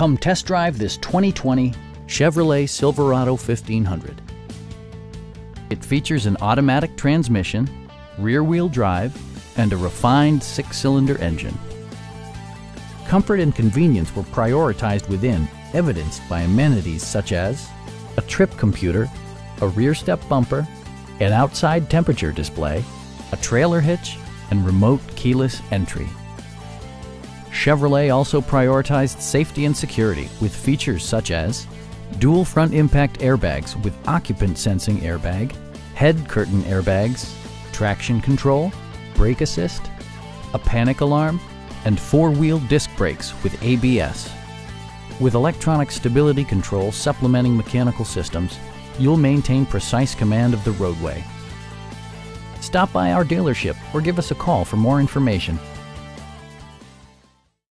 Come test drive this 2020 Chevrolet Silverado 1500. It features an automatic transmission, rear-wheel drive, and a refined six-cylinder engine. Comfort and convenience were prioritized within, evidenced by amenities such as a trip computer, a rear step bumper, an outside temperature display, a trailer hitch, and remote keyless entry. Chevrolet also prioritized safety and security with features such as dual front impact airbags with occupant sensing airbag, head curtain airbags, traction control, brake assist, a panic alarm, and four-wheel disc brakes with ABS. With electronic stability control supplementing mechanical systems, you'll maintain precise command of the roadway. Stop by our dealership or give us a call for more information.